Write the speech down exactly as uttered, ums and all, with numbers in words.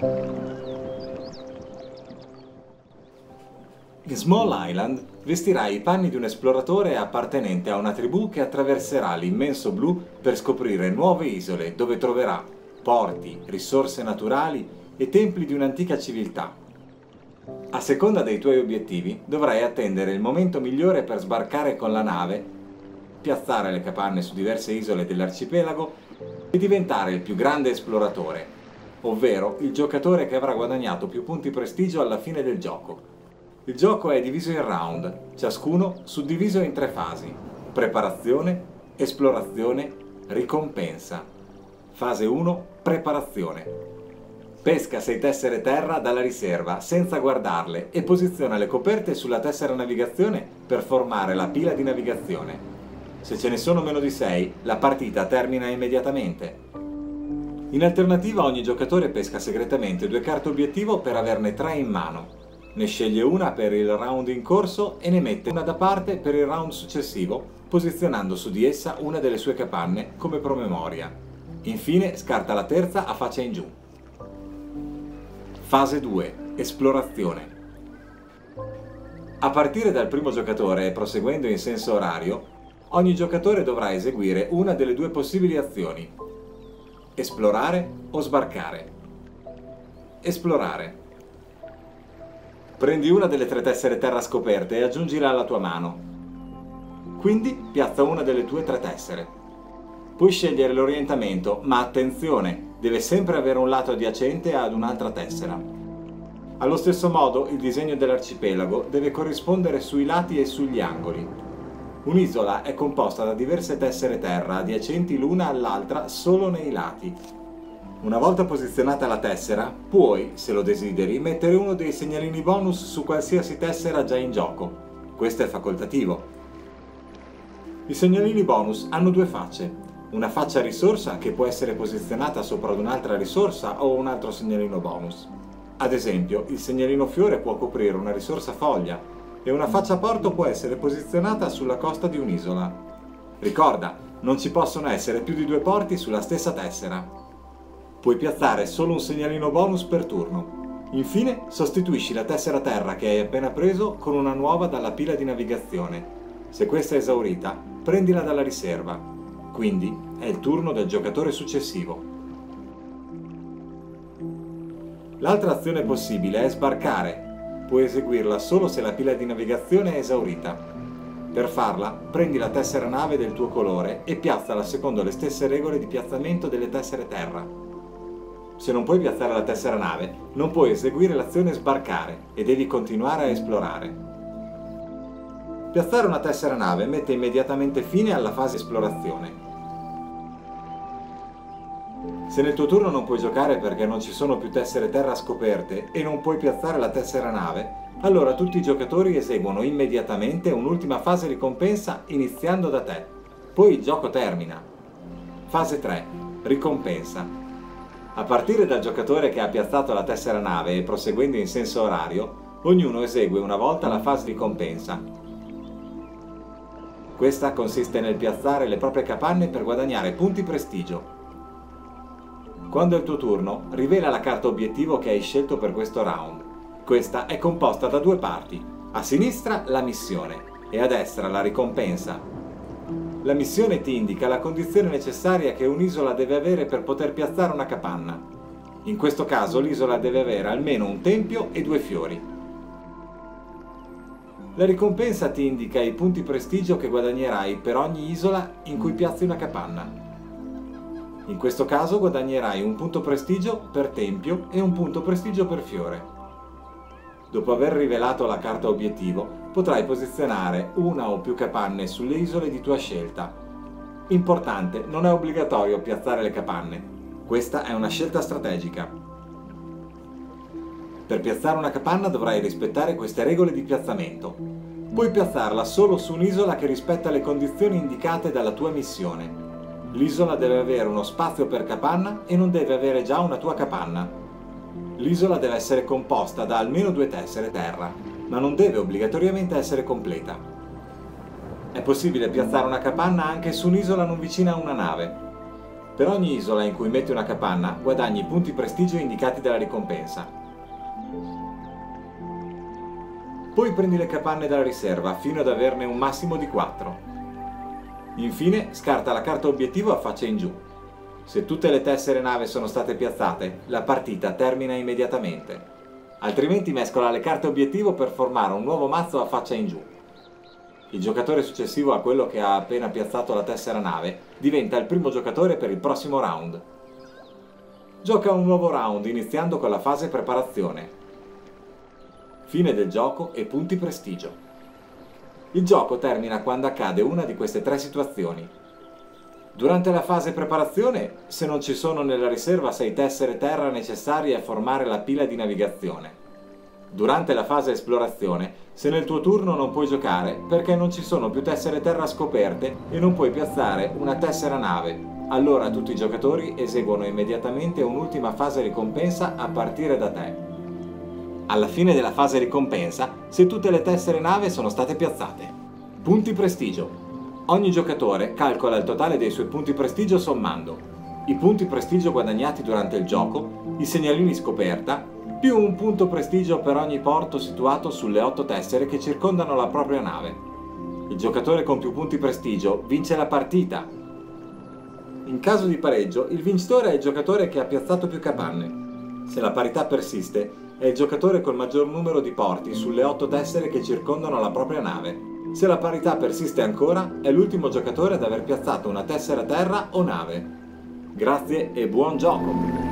In Small Island vestirà i panni di un esploratore appartenente a una tribù che attraverserà l'immenso blu per scoprire nuove isole dove troverà porti, risorse naturali e templi di un'antica civiltà. A seconda dei tuoi obiettivi dovrai attendere il momento migliore per sbarcare con la nave, piazzare le capanne su diverse isole dell'arcipelago e diventare il più grande esploratore, ovvero il giocatore che avrà guadagnato più punti prestigio alla fine del gioco. Il gioco è diviso in round, ciascuno suddiviso in tre fasi: preparazione, esplorazione, ricompensa. Fase uno, preparazione. Pesca sei tessere terra dalla riserva senza guardarle e posiziona le coperte sulla tessera navigazione per formare la pila di navigazione. Se ce ne sono meno di sei, la partita termina immediatamente. In alternativa ogni giocatore pesca segretamente due carte obiettivo per averne tre in mano. Ne sceglie una per il round in corso e ne mette una da parte per il round successivo, posizionando su di essa una delle sue capanne come promemoria. Infine scarta la terza a faccia in giù. Fase due. Esplorazione. A partire dal primo giocatore e proseguendo in senso orario, ogni giocatore dovrà eseguire una delle due possibili azioni: esplorare o sbarcare. Esplorare. Prendi una delle tre tessere terra scoperte e aggiungila alla tua mano. Quindi piazza una delle tue tre tessere. Puoi scegliere l'orientamento, ma attenzione, deve sempre avere un lato adiacente ad un'altra tessera. Allo stesso modo, il disegno dell'arcipelago deve corrispondere sui lati e sugli angoli. Un'isola è composta da diverse tessere terra adiacenti l'una all'altra solo nei lati. Una volta posizionata la tessera, puoi, se lo desideri, mettere uno dei segnalini bonus su qualsiasi tessera già in gioco. Questo è facoltativo. I segnalini bonus hanno due facce: una faccia risorsa che può essere posizionata sopra ad un'altra risorsa o un altro segnalino bonus. Ad esempio, il segnalino fiore può coprire una risorsa foglia e una faccia porto può essere posizionata sulla costa di un'isola. Ricorda, non ci possono essere più di due porti sulla stessa tessera. Puoi piazzare solo un segnalino bonus per turno. Infine, sostituisci la tessera terra che hai appena preso con una nuova dalla pila di navigazione. Se questa è esaurita, prendila dalla riserva. Quindi è il turno del giocatore successivo. L'altra azione possibile è sbarcare. Puoi eseguirla solo se la pila di navigazione è esaurita. Per farla, prendi la tessera nave del tuo colore e piazzala secondo le stesse regole di piazzamento delle tessere terra. Se non puoi piazzare la tessera nave, non puoi eseguire l'azione sbarcare e devi continuare a esplorare. Piazzare una tessera nave mette immediatamente fine alla fase esplorazione. Se nel tuo turno non puoi giocare perché non ci sono più tessere terra scoperte e non puoi piazzare la tessera nave, allora tutti i giocatori eseguono immediatamente un'ultima fase ricompensa iniziando da te. Poi il gioco termina. Fase tre. Ricompensa. A partire dal giocatore che ha piazzato la tessera nave e proseguendo in senso orario, ognuno esegue una volta la fase di compensa. Questa consiste nel piazzare le proprie capanne per guadagnare punti prestigio. Quando è il tuo turno, rivela la carta obiettivo che hai scelto per questo round. Questa è composta da due parti: a sinistra la missione e a destra la ricompensa. La missione ti indica la condizione necessaria che un'isola deve avere per poter piazzare una capanna. In questo caso l'isola deve avere almeno un tempio e due fiori. La ricompensa ti indica i punti prestigio che guadagnerai per ogni isola in cui piazzi una capanna. In questo caso guadagnerai un punto prestigio per tempio e un punto prestigio per fiore. Dopo aver rivelato la carta obiettivo, potrai posizionare una o più capanne sulle isole di tua scelta. Importante, non è obbligatorio piazzare le capanne. Questa è una scelta strategica. Per piazzare una capanna dovrai rispettare queste regole di piazzamento. Puoi piazzarla solo su un'isola che rispetta le condizioni indicate dalla tua missione. L'isola deve avere uno spazio per capanna e non deve avere già una tua capanna. L'isola deve essere composta da almeno due tessere terra, ma non deve obbligatoriamente essere completa. È possibile piazzare una capanna anche su un'isola non vicina a una nave. Per ogni isola in cui metti una capanna, guadagni i punti prestigio indicati dalla ricompensa. Poi prendi le capanne dalla riserva, fino ad averne un massimo di quattro. Infine, scarta la carta obiettivo a faccia in giù. Se tutte le tessere nave sono state piazzate, la partita termina immediatamente. Altrimenti mescola le carte obiettivo per formare un nuovo mazzo a faccia in giù. Il giocatore successivo a quello che ha appena piazzato la tessera nave diventa il primo giocatore per il prossimo round. Gioca un nuovo round iniziando con la fase preparazione. Fine del gioco e punti prestigio. Il gioco termina quando accade una di queste tre situazioni. Durante la fase preparazione, se non ci sono nella riserva sei tessere terra necessarie a formare la pila di navigazione. Durante la fase esplorazione, se nel tuo turno non puoi giocare perché non ci sono più tessere terra scoperte e non puoi piazzare una tessera nave, allora tutti i giocatori eseguono immediatamente un'ultima fase ricompensa a partire da te. Alla fine della fase ricompensa, se tutte le tessere nave sono state piazzate. Punti prestigio. Ogni giocatore calcola il totale dei suoi punti prestigio sommando i punti prestigio guadagnati durante il gioco, i segnalini scoperta, più un punto prestigio per ogni porto situato sulle otto tessere che circondano la propria nave. Il giocatore con più punti prestigio vince la partita. In caso di pareggio, il vincitore è il giocatore che ha piazzato più capanne. Se la parità persiste, è il giocatore col maggior numero di porti sulle otto tessere che circondano la propria nave. Se la parità persiste ancora, è l'ultimo giocatore ad aver piazzato una tessera terra o nave. Grazie e buon gioco!